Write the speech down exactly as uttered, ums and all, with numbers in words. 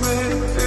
with it.